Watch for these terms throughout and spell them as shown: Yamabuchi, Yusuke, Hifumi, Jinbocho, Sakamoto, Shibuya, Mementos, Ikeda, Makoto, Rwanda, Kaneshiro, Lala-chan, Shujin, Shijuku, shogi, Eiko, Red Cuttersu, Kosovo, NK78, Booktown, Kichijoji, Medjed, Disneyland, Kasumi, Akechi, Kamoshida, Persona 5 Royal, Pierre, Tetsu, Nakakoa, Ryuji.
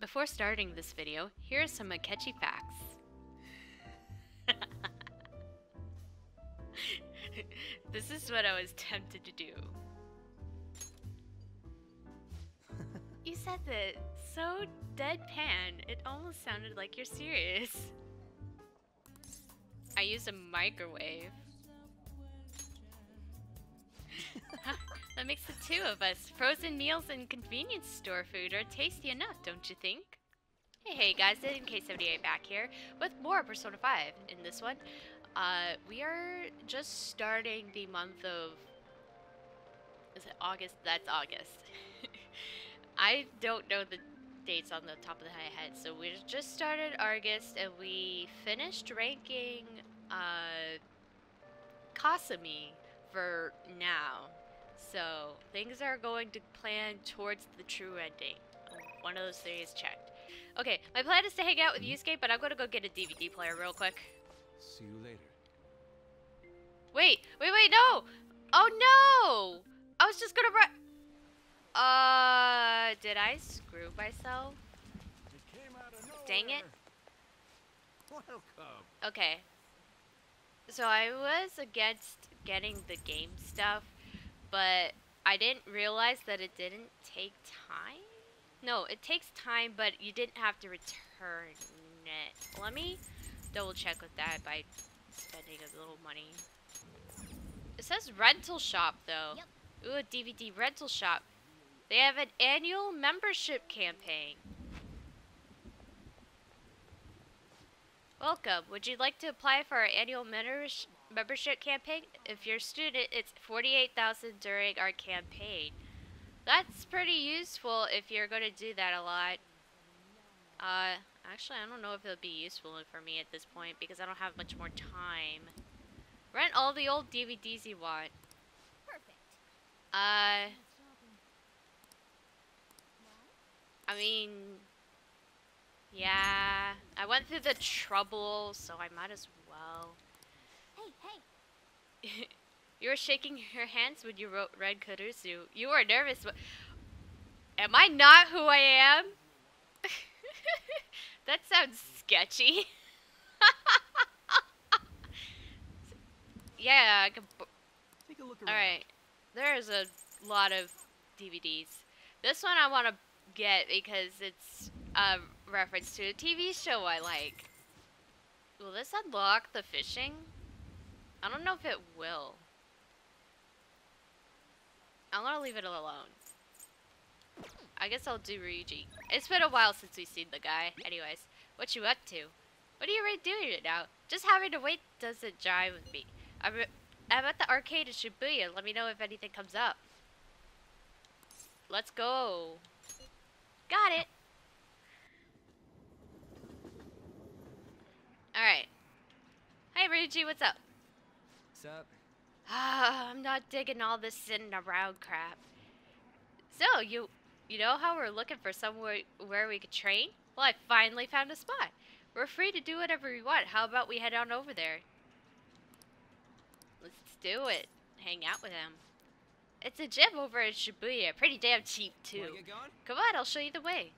Before starting this video, here are some catchy facts. This is what I was tempted to do. You said that so deadpan, it almost sounded like you're serious. I use a microwave. That makes the two of us. Frozen meals and convenience store food are tasty enough, don't you think? Hey guys, NK78 back here with more Persona 5. In this one, we are just starting the month of... Is it August? That's August. I don't know the dates on the top of my head, so we just started August and we finished ranking Kasumi for now. So things are going to plan towards the true ending. One of those things is checked. Okay, my plan is to hang out with Yusuke, but I'm gonna go get a DVD player real quick. See you later. Wait, no! Oh no! I was just gonna run. Did I screw myself? It came out of nowhere. Dang it. Welcome. Okay. So I was against getting the game stuff, but I didn't realize that it didn't take time. No, it takes time, but you didn't have to return it. Let me double check with that by spending a little money. It says rental shop though. Yep. Ooh, a DVD rental shop. They have an annual membership campaign. Welcome. Would you like to apply for our annual membership campaign? If you're a student, it's $48,000 during our campaign. That's pretty useful if you're going to do that a lot. Actually, I don't know if it'll be useful for me at this point because I don't have much more time. Rent all the old DVDs you want. Perfect. I mean, yeah, I went through the trouble, so I might as well. Hey. You were shaking your hands when you wrote Red Cuttersu. You were nervous, but... Am I not who I am? That sounds sketchy. Yeah, I can... Take a look around. Alright, there's a lot of DVDs. This one I want to get because it's a reference to a TV show I like. Will this unlock the fishing? I don't know if it will. I'm gonna leave it alone. I guess I'll do Ryuji. It's been a while since we've seen the guy. Anyways, what you up to? What are you really doing right now? Just having to wait doesn't jive with me. I'm at the arcade in Shibuya. Let me know if anything comes up. Let's go. Got it. Alright. Hi Ryuji, what's up? What's up? I'm not digging all this sitting around crap. So, you know how we're looking for somewhere where we could train? Well, I finally found a spot. We're free to do whatever we want. How about we head on over there? Let's do it. Hang out with him. It's a gym over in Shibuya. Pretty damn cheap, too. Come on, I'll show you the way.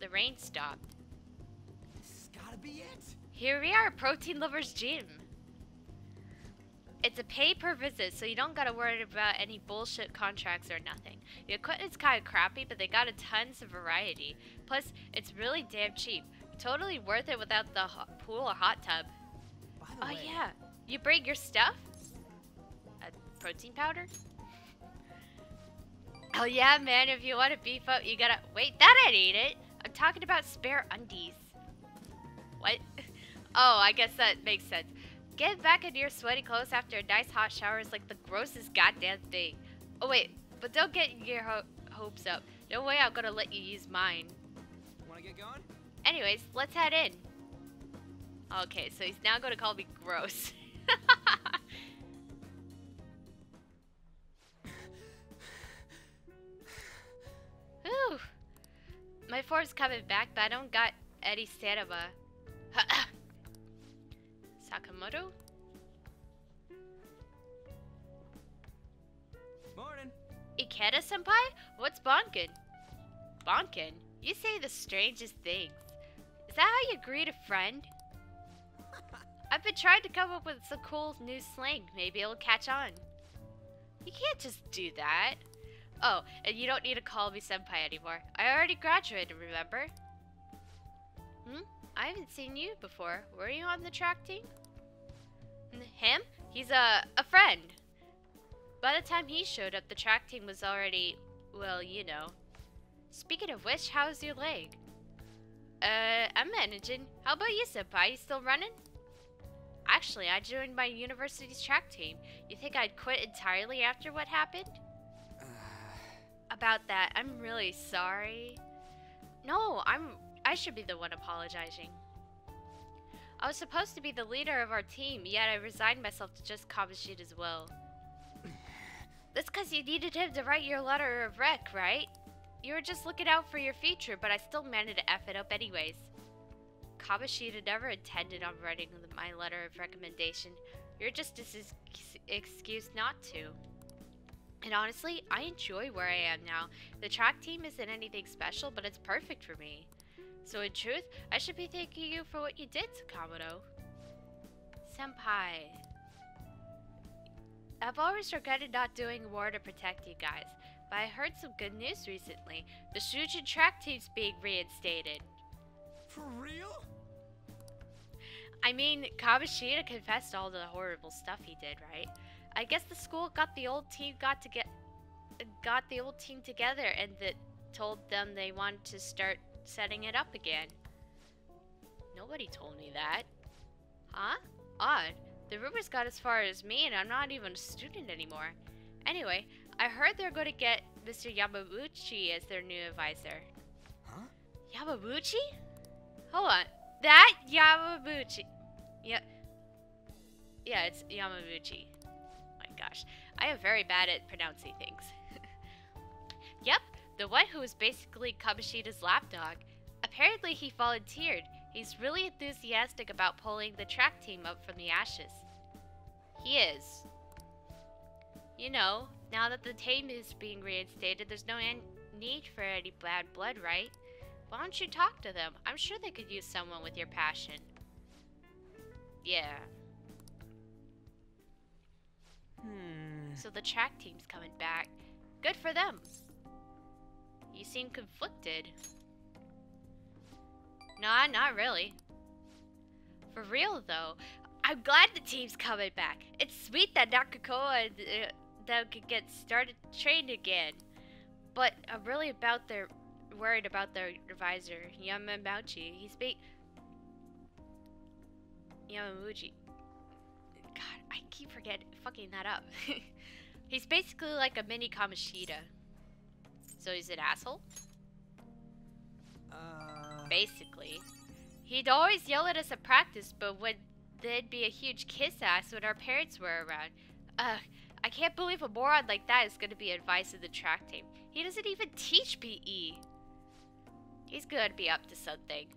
The rain stopped. This has gotta be it. Here we are, Protein Lovers Gym. It's a pay per visit, so you don't gotta worry about any bullshit contracts or nothing. The equipment's kinda crappy, but they got a tons of variety. Plus, it's really damn cheap. Totally worth it without the pool or hot tub. Oh yeah, you bring your stuff? A protein powder? Oh yeah man, if you want to beef up you gotta... Wait, that I need it! I'm talking about spare undies. What? Oh, I guess that makes sense. Get back into your sweaty clothes after a nice hot shower is like the grossest goddamn thing. Oh wait, but don't get your hopes up. No way I'm gonna let you use mine. Wanna get going? Anyways, let's head in. Okay, so he's now gonna call me gross. Whew. My form's coming back, but I don't got any stamina. Sakamoto? Morning. Ikeda-senpai? What's bonken? Bonken? You say the strangest things. Is that how you greet a friend? I've been trying to come up with some cool new slang. Maybe it'll catch on. You can't just do that. Oh, and you don't need to call me senpai anymore. I already graduated, remember? Hmm? I haven't seen you before. Were you on the track team? Him? He's a friend. By the time he showed up, the track team was already, well, you know. Speaking of which, how's your leg? I'm managing. How about you, senpai? You still running? Actually, I joined my university's track team. You think I'd quit entirely after what happened? About that, I'm really sorry. No, I should be the one apologizing. I was supposed to be the leader of our team, yet I resigned myself to just Kamoshida's will. That's because you needed him to write your letter of rec, right? You were just looking out for your future, but I still managed to F it up anyways. Kamoshida never intended on writing my letter of recommendation. You're just this excuse not to. And honestly, I enjoy where I am now. The track team isn't anything special, but it's perfect for me. So in truth, I should be thanking you for what you did, Sakamoto. Senpai. I've always regretted not doing more to protect you guys, but I heard some good news recently. The Shujin track team's being reinstated. For real? I mean, Kamoshida confessed all the horrible stuff he did, right? I guess the school got the old team together and that told them they wanted to start setting it up again. Nobody told me that. Huh? Odd. The rumors got as far as me and I'm not even a student anymore. Anyway, I heard they're going to get Mr. Yamabuchi as their new advisor. Huh? Yamabuchi? Hold on. That Yamabuchi. Yeah, it's Yamabuchi. My gosh. I am very bad at pronouncing things. Yep, the one who was basically Kamoshida's lapdog. Apparently he volunteered. He's really enthusiastic about pulling the track team up from the ashes. He is. You know, now that the team is being reinstated, there's no need for any bad blood, right? Why don't you talk to them? I'm sure they could use someone with your passion. Yeah. So the track team's coming back. Good for them. You seem conflicted. Nah, not really. For real though, I'm glad the team's coming back. It's sweet that Nakakoa and them could get started trained again. But I'm really worried about their advisor, Yamabuchi. Yamabuchi. God, I keep fucking that up. He's basically like a mini Kamoshida. So he's an asshole? Basically. He'd always yell at us at practice, but would then be a huge kiss ass when our parents were around. Ugh, I can't believe a moron like that is going to be advice in the track team. He doesn't even teach PE. He's gonna be up to something.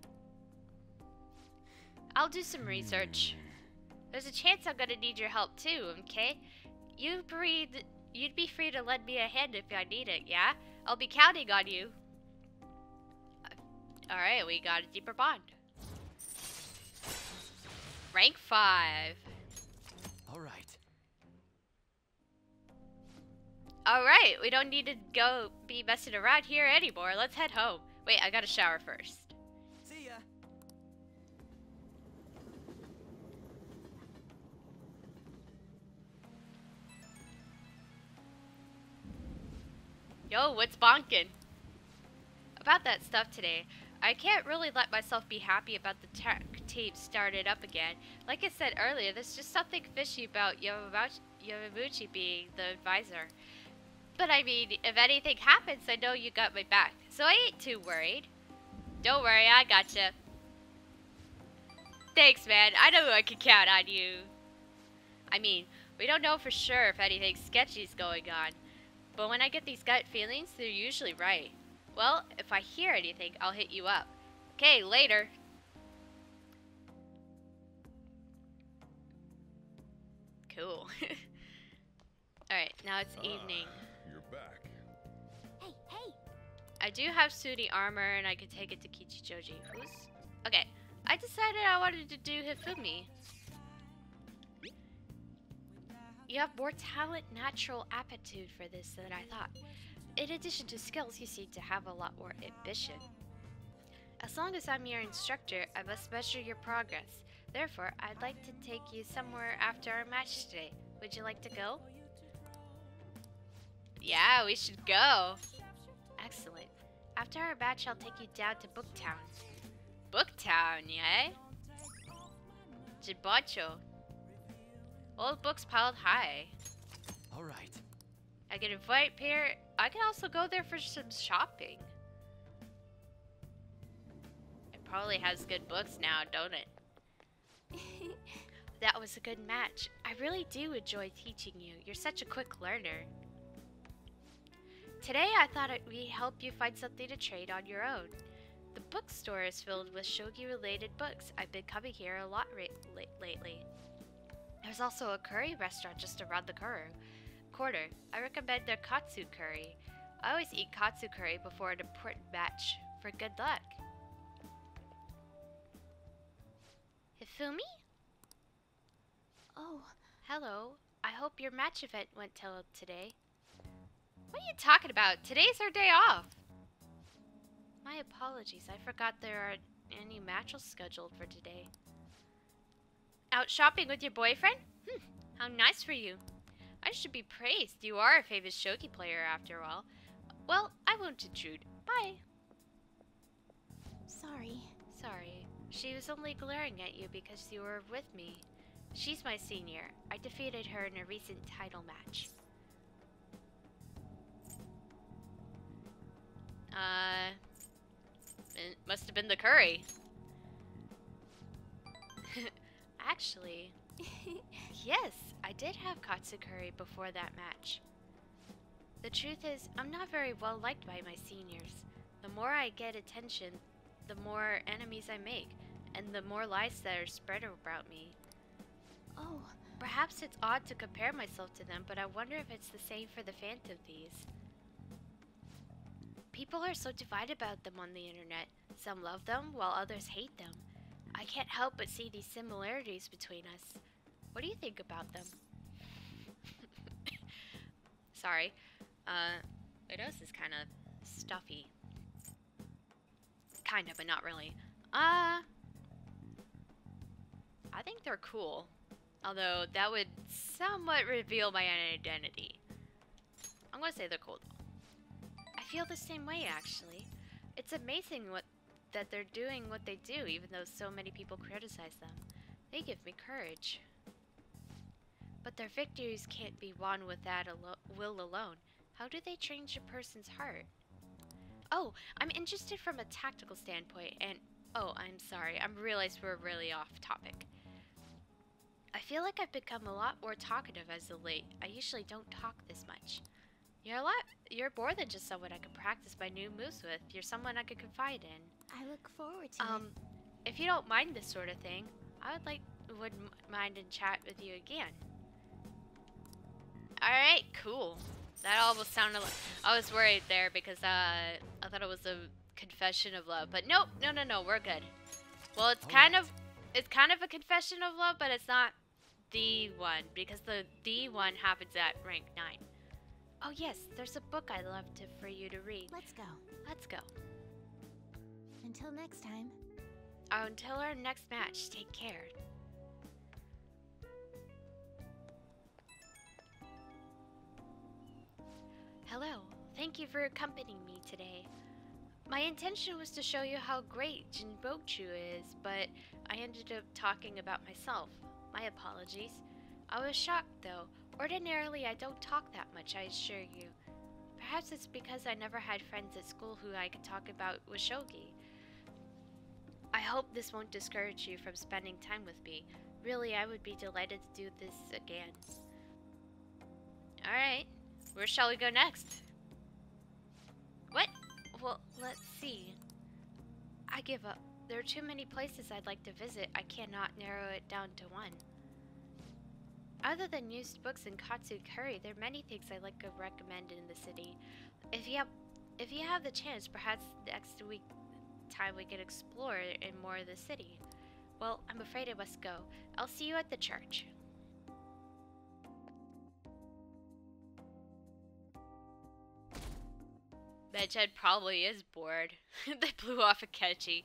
I'll do some research. There's a chance I'm gonna need your help too, okay? You'd be free to lend me a hand if I need it, yeah? I'll be counting on you. Alright, we got a deeper bond. Rank 5. Alright, we don't need to go be messing around here anymore. Let's head home. Wait, I gotta shower first. See ya. Yo, what's bonkin'? About that stuff today, I can't really let myself be happy about the track team started up again. Like I said earlier, there's just something fishy about Yamabuchi being the advisor. But I mean, if anything happens, I know you got my back. So I ain't too worried. Don't worry, I gotcha. Thanks, man. I know I can count on you. I mean, we don't know for sure if anything sketchy's going on. But when I get these gut feelings, they're usually right. Well, if I hear anything, I'll hit you up. Okay, later. Cool. Alright, now it's evening. You're back. I do have Sudi armor and I can take it to Kichijoji. Who's? Okay. I decided I wanted to do Hifumi. You have more talent, natural aptitude for this than I thought. In addition to skills, you seem to have a lot more ambition. As long as I'm your instructor, I must measure your progress. Therefore, I'd like to take you somewhere after our match today. Would you like to go? Yeah, we should go. Excellent. After our match, I'll take you down to Booktown. Booktown, yeah? Jinbocho. Old books piled high. All right. I can invite Pierre. I can also go there for some shopping. It probably has good books now, don't it? That was a good match. I really do enjoy teaching you. You're such a quick learner. Today I thought we'd help you find something to trade on your own. The bookstore is filled with shogi-related books. I've been coming here a lot lately. There's also a curry restaurant just around the corner. I recommend their katsu curry. I always eat katsu curry before an important match for good luck. Hifumi? Oh, hello. I hope your match event went till today. What are you talking about? Today's our day off. My apologies. I forgot there are any matches scheduled for today. Out shopping with your boyfriend? Hmm, how nice for you. I should be praised. You are a famous shogi player after all. Well, I won't intrude. Bye. Sorry. She was only glaring at you because you were with me. She's my senior. I defeated her in a recent title match. It must have been the curry. Actually, yes, I did have katsukuri before that match. The truth is, I'm not very well liked by my seniors. The more I get attention, the more enemies I make, and the more lies that are spread about me. Oh, perhaps it's odd to compare myself to them, but I wonder if it's the same for the Phantom Thieves. People are so divided about them on the internet. Some love them, while others hate them. I can't help but see these similarities between us. What do you think about them? Sorry. My nose is kind of stuffy. Kind of, but not really. I think they're cool. Although, that would somewhat reveal my identity. I'm gonna say they're cool, though. I feel the same way, actually. It's amazing that they're doing what they do, even though so many people criticize them. They give me courage. But their victories can't be won with that will alone. How do they change a person's heart? Oh, I'm interested from a tactical standpoint, and... Oh, I'm sorry. I realized we're really off topic. I feel like I've become a lot more talkative as of late. I usually don't talk this much. You're more than just someone I can practice my new moves with. You're someone I could confide in. I look forward to it. If you don't mind this sort of thing, I wouldn't mind and chat with you again. Alright, cool. That almost sounded like... I was worried there because I thought it was a confession of love. But nope, no, we're good. Well, it's kind of a confession of love, but it's not the one. Because the one happens at rank 9. Oh yes, there's a book I'd love for you to read. Let's go. Until next time. Until our next match, take care. Hello, thank you for accompanying me today. My intention was to show you how great Jinbocho is, but I ended up talking about myself. My apologies. I was shocked though. Ordinarily, I don't talk that much, I assure you. Perhaps it's because I never had friends at school who I could talk about with shogi. I hope this won't discourage you from spending time with me. Really, I would be delighted to do this again. Alright, where shall we go next? What? Well, let's see. I give up. There are too many places I'd like to visit. I cannot narrow it down to one. Other than used books and katsu curry, there are many things I'd like to recommend in the city. If you have If you have the chance, perhaps next week time we can explore in more of the city. Well, I'm afraid I must go. I'll see you at the church. Medjed probably is bored. They blew off Akechi.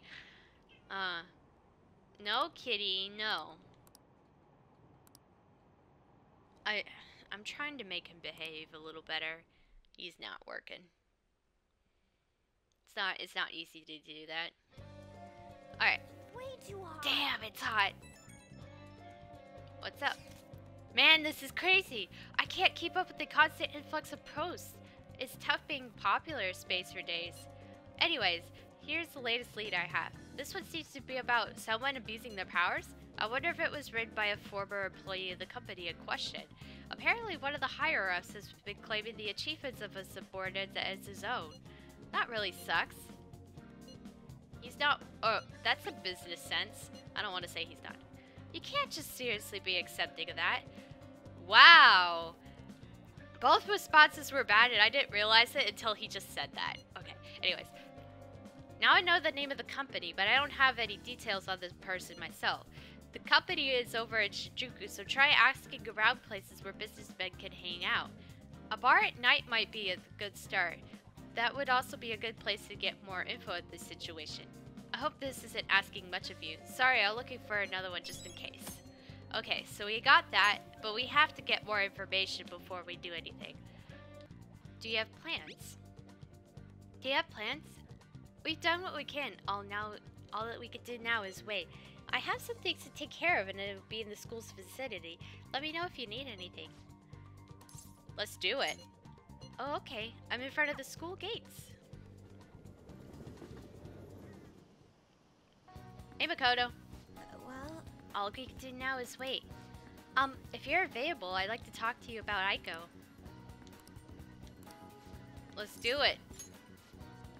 No, kitty, no. I'm trying to make him behave a little better. He's not working. It's not easy to do that. All right. Way too hot. Damn, it's hot. What's up? Man, this is crazy. I can't keep up with the constant influx of posts. It's tough being popular space for days. Anyways, here's the latest lead I have. This one seems to be about someone abusing their powers. I wonder if it was written by a former employee of the company in question. Apparently, one of the higher-ups has been claiming the achievements of a subordinate as his own. That really sucks. He's not... Oh, that's a business sense. I don't want to say he's not. You can't just seriously be accepting of that. Wow! Both responses were bad and I didn't realize it until he just said that. Okay, anyways. Now I know the name of the company, but I don't have any details on this person myself. The company is over in Shijuku, so try asking around places where businessmen can hang out. A bar at night might be a good start. That would also be a good place to get more info on this situation. I hope this isn't asking much of you. Sorry, I'm looking for another one just in case. Okay, so we got that, but we have to get more information before we do anything. Do you have plans? Do you have plans? We've done what we can. All that we can do now is wait. I have some things to take care of and it'll be in the school's vicinity. Let me know if you need anything. Let's do it. Oh, okay. I'm in front of the school gates. Hey, Makoto. Well? All we can do now is wait. If you're available, I'd like to talk to you about Eiko. Let's do it.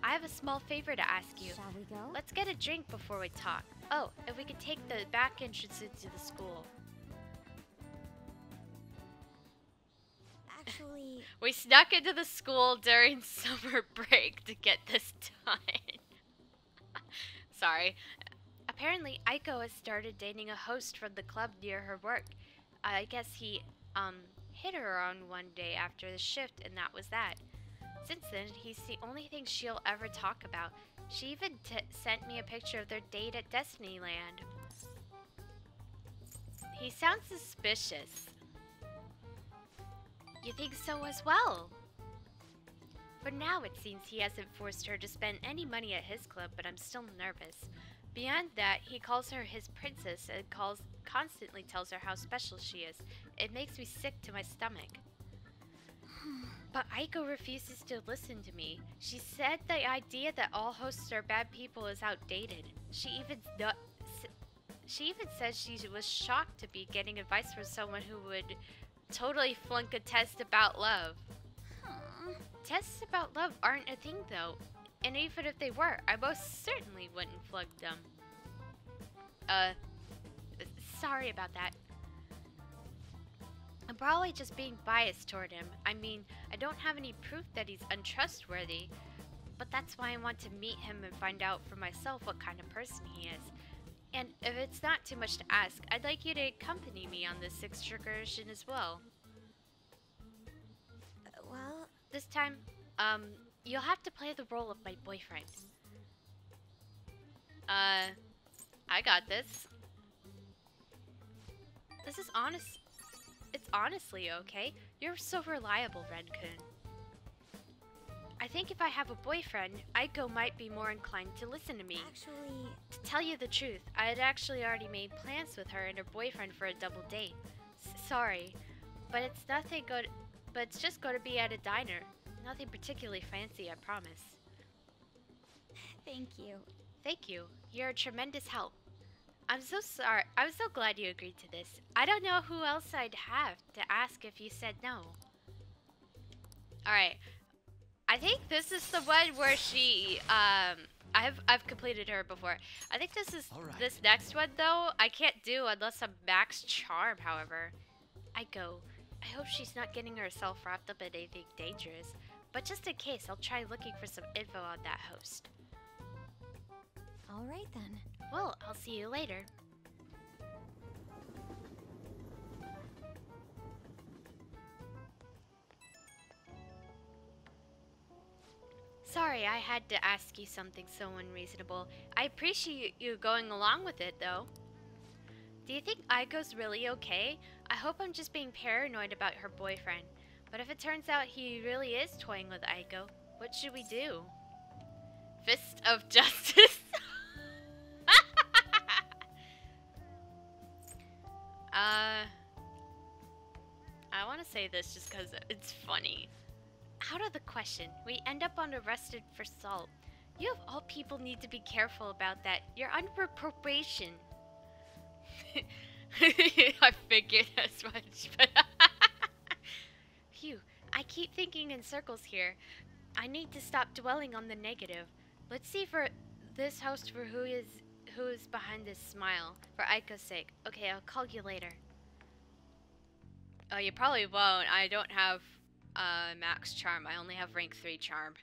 I have a small favor to ask you. Shall we go? Let's get a drink before we talk. Oh, if we could take the back entrance into the school. We snuck into the school during summer break to get this done. Sorry. Apparently, Eiko has started dating a host from the club near her work. I guess he, hit her on one day after the shift, and that was that. Since then, he's the only thing she'll ever talk about. She even sent me a picture of their date at Disneyland. He sounds suspicious. You think so as well? For now, it seems he hasn't forced her to spend any money at his club, but I'm still nervous. Beyond that, he calls her his princess and constantly tells her how special she is. It makes me sick to my stomach. But Eiko refuses to listen to me. She said the idea that all hosts are bad people is outdated. She even says she was shocked to be getting advice from someone who would totally flunk a test about love. Tests about love aren't a thing though, and even if they were, I most certainly wouldn't flunk them. Sorry about that. I'm probably just being biased toward him. I mean, I don't have any proof that he's untrustworthy, but that's why I want to meet him and find out for myself what kind of person he is. And if it's not too much to ask, I'd like you to accompany me on this excursion as well. Well, this time, you'll have to play the role of my boyfriend. I got this. This is honest. It's honestly okay. You're so reliable, Ren-kun. I think if I have a boyfriend, Eiko might be more inclined to listen to me. Actually... To tell you the truth, I had actually already made plans with her and her boyfriend for a double date. Sorry, but it's nothing good. But it's just going to be at a diner. Nothing particularly fancy, I promise. Thank you. Thank you. You're a tremendous help. I'm so sorry. I'm so glad you agreed to this. I don't know who else I'd have to ask if you said no. Alright. I think this is the one where she, I've completed her before. I think this is, right. This next one though, I can't do unless I'm max charm, however. I hope she's not getting herself wrapped up in anything dangerous. But just in case, I'll try looking for some info on that host. Alright then. Well, I'll see you later. Sorry, I had to ask you something so unreasonable. I appreciate you going along with it, though. Do you think Aiko's really okay? I hope I'm just being paranoid about her boyfriend. But if it turns out he really is toying with Eiko, what should we do? Fist of Justice? I want to say this just because it's funny. Out of the question. We end up on arrested for assault. You of all people need to be careful about that. You're under probation. I figured as much, but phew, I keep thinking in circles here. I need to stop dwelling on the negative. Let's see for this host for who is behind this smile. For Aiko's sake. Okay, I'll call you later. Oh, you probably won't. I don't have max charm. I only have rank 3 charm.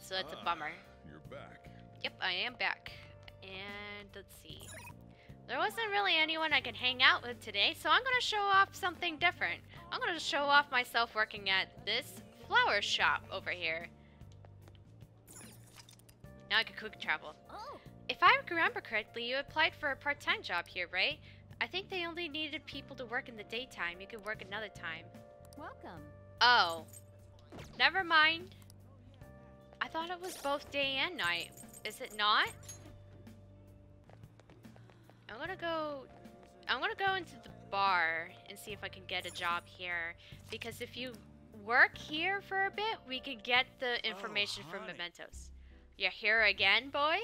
So that's a bummer. You're back. Yep, I am back. And let's see. There wasn't really anyone I could hang out with today, so I'm gonna show off something different. I'm gonna show off myself working at this flower shop over here. Now I can cook travel. Oh. If I remember correctly, you applied for a part-time job here, right? I think they only needed people to work in the daytime. You could work another time. Welcome. Oh. Never mind. I thought it was both day and night. Is it not? I'm gonna go into the bar and see if I can get a job here. Because if you work here for a bit, we can get the information from Mementos. You're here again, boy?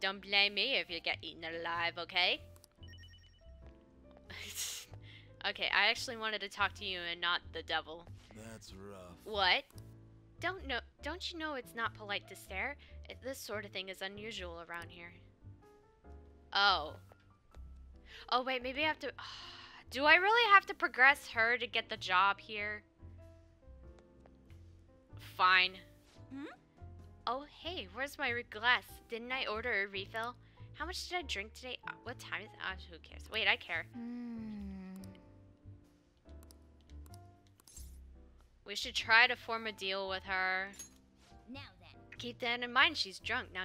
Don't blame me if you get eaten alive, okay? Okay, I actually wanted to talk to you and not the devil. That's rough. What? Don't you know it's not polite to stare? This sort of thing is unusual around here. Oh. Oh wait, maybe I have to... Do I really have to progress her to get the job here? Fine. Hmm? Oh hey, where's my glass? Didn't I order a refill? How much did I drink today? What time is it? Who cares? Wait, I care. We should try to form a deal with her. Now then. Keep that in mind, she's drunk. Now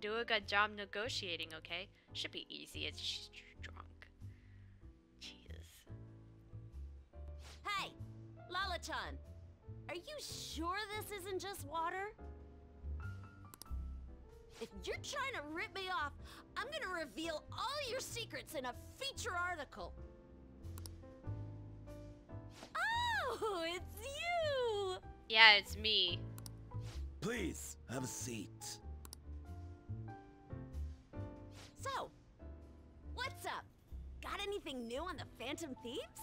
do a good job negotiating, okay? Should be easy as she's drunk. Jesus. Hey, Lala-chan. Are you sure this isn't just water? If you're trying to rip me off, I'm gonna reveal all your secrets in a feature article. Oh, it's you! Yeah, it's me. Please, have a seat. So, what's up? Got anything new on the Phantom Thieves?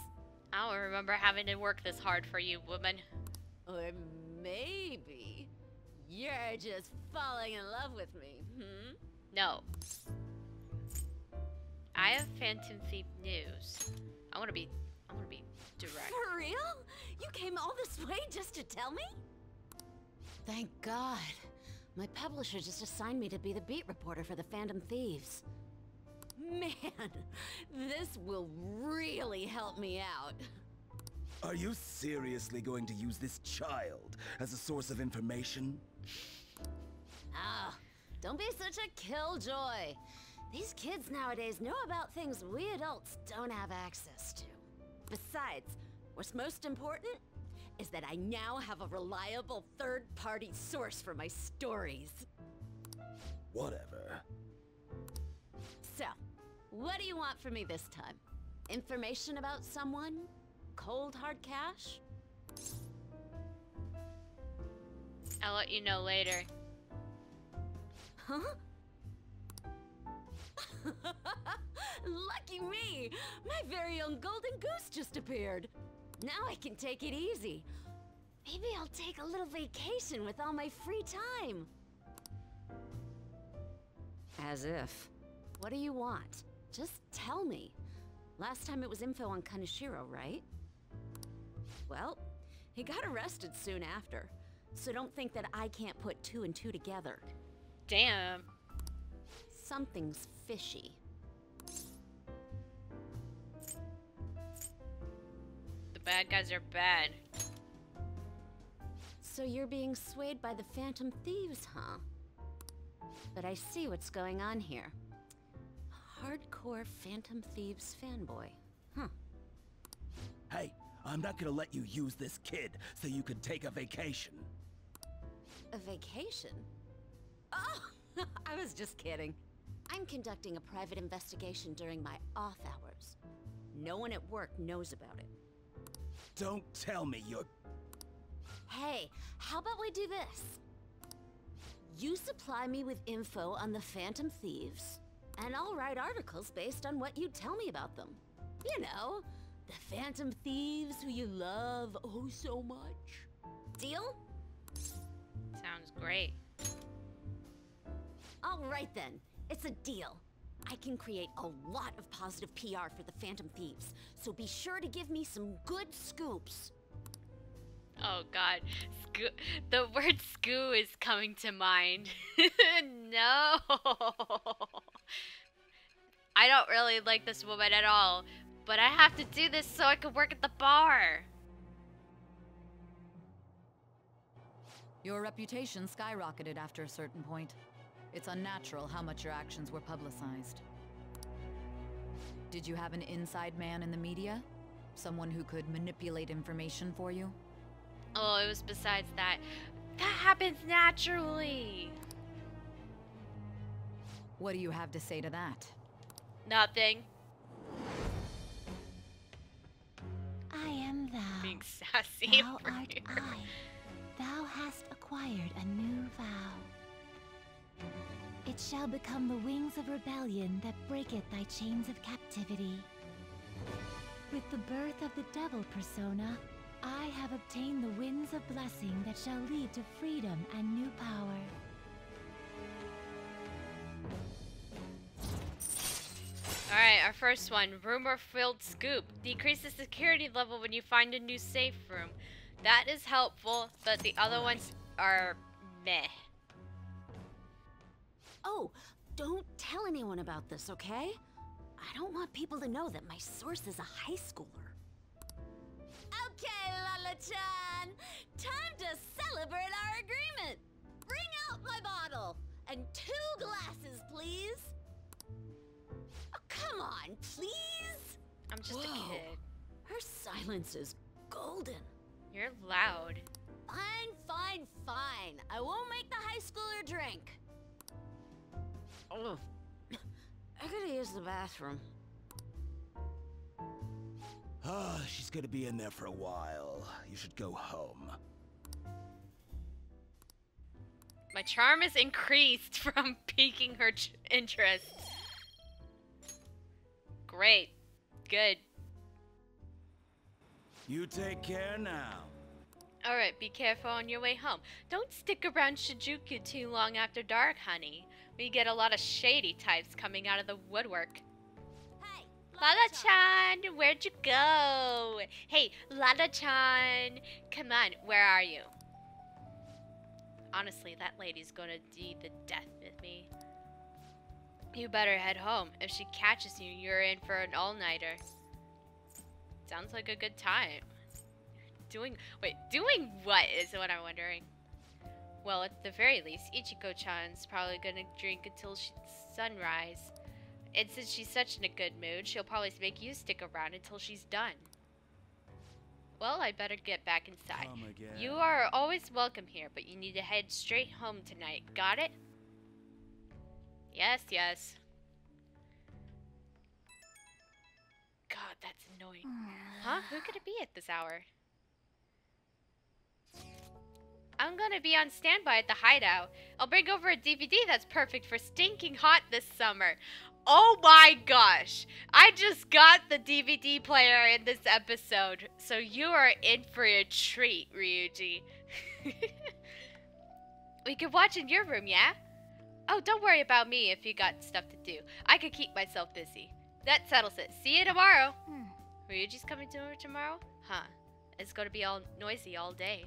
I don't remember having to work this hard for you, woman. Or maybe you're just falling in love with me, hmm? No. I have Phantom Thief news. I wanna be direct. For real? You came all this way just to tell me? Thank God. My publisher just assigned me to be the beat reporter for the Phantom Thieves. Man, this will really help me out. Are you seriously going to use this child as a source of information? Ah, don't be such a killjoy. These kids nowadays know about things we adults don't have access to. Besides, what's most important is that I now have a reliable third-party source for my stories. Whatever. So, what do you want from me this time? Information about someone? Cold hard cash? I'll let you know later. Huh? Lucky me! My very own golden goose just appeared. Now I can take it easy. Maybe I'll take a little vacation with all my free time. As if. What do you want? Just tell me. Last time it was info on Kaneshiro, right? Well, He got arrested soon after, so don't think that I can't put two and two together. Damn. Something's fishy. The bad guys are bad. So you're being swayed by the Phantom Thieves, huh? But I see what's going on here. Hardcore Phantom Thieves fanboy. Huh. Hey, I'm not gonna let you use this kid so you can take a vacation. A vacation? Oh, I was just kidding. I'm conducting a private investigation during my off hours. No one at work knows about it. Don't tell me you're... Hey, how about we do this? You supply me with info on the Phantom Thieves, and I'll write articles based on what you tell me about them. You know, the Phantom Thieves who you love oh so much. Deal? Sounds great. All right then, it's a deal. I can create a lot of positive PR for the Phantom Thieves, so be sure to give me some good scoops. Oh god, the word "scoo" is coming to mind. No! I don't really like this woman at all, but I have to do this so I can work at the bar. Your reputation skyrocketed after a certain point. It's unnatural how much your actions were publicized. Did you have an inside man in the media? Someone who could manipulate information for you? Oh, it was besides that. That happens naturally. What do you have to say to that? Nothing. I am thou. Being sassy. Thou art I. Thou hast acquired a new vow. It shall become the wings of rebellion that breaketh thy chains of captivity. With the birth of the devil persona, I have obtained the winds of blessing that shall lead to freedom and new power. Alright, our first one. Rumor-filled scoop. Decrease the security level when you find a new safe room. That is helpful, but the other ones are meh. Oh, don't tell anyone about this, okay? I don't want people to know that my source is a high schooler. Okay, Lala-chan, time to celebrate our agreement. Bring out my bottle and 2 glasses, please. Oh, come on, please. I'm just a kid. Her silence is golden. You're loud. Fine, fine, fine. I won't make the high schooler drink. Oh, I gotta use the bathroom. Ah, she's gonna be in there for a while. You should go home. My charm is increased from piquing her interest. Great. Good. You take care now. Alright, be careful on your way home. Don't stick around Shijuku too long after dark, honey. We get a lot of shady types coming out of the woodwork. Lala-chan, where'd you go? Hey, Lala-chan, come on, where are you? Honestly, that lady's gonna do the death with me. You better head home. If she catches you, you're in for an all-nighter. Sounds like a good time. Doing what is what I'm wondering. Well, at the very least, Ichiko-chan's probably gonna drink until sunrise. And since she's such in a good mood, she'll probably make you stick around until she's done. Well, I better get back inside. You are always welcome here, but you need to head straight home tonight. Got it? Yes, yes. God, that's annoying. Huh? Who could it be at this hour? I'm gonna be on standby at the hideout. I'll bring over a DVD that's perfect for stinking hot this summer. Oh my gosh, I just got the DVD player in this episode, so you are in for a treat, Ryuji. We could watch in your room, yeah? Oh, don't worry about me if you got stuff to do. I could keep myself busy. That settles it. See you tomorrow. Ryuji's coming over tomorrow? Huh. It's gotta be all noisy all day.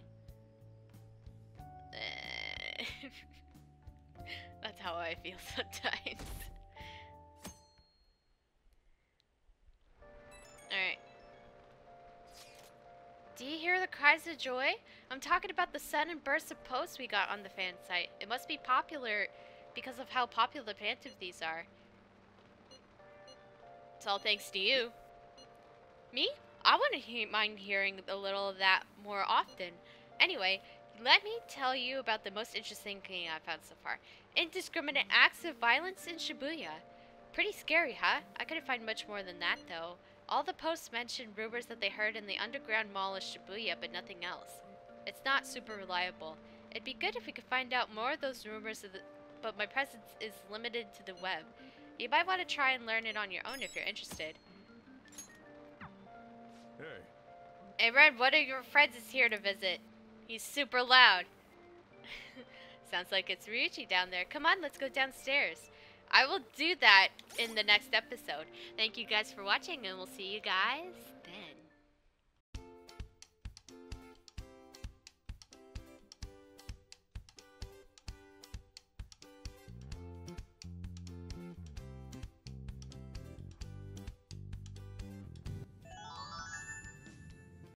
That's how I feel sometimes. Alright. Do you hear the cries of joy? I'm talking about the sudden bursts of posts we got on the fan site. It must be popular because of how popular the Phantom Thieves are. It's all thanks to you. Me? I wouldn't mind hearing a little of that more often. Anyway, let me tell you about the most interesting thing I've found so far. Indiscriminate acts of violence in Shibuya. Pretty scary, huh? I couldn't find much more than that, though. All the posts mentioned rumors that they heard in the underground mall of Shibuya, but nothing else. It's not super reliable. It'd be good if we could find out more of those rumors, but my presence is limited to the web. You might want to try and learn it on your own if you're interested. Hey. Hey, Red, one of your friends is here to visit. He's super loud. Sounds like it's Ryuji down there. Come on, let's go downstairs. I will do that in the next episode. Thank you guys for watching, and we'll see you guys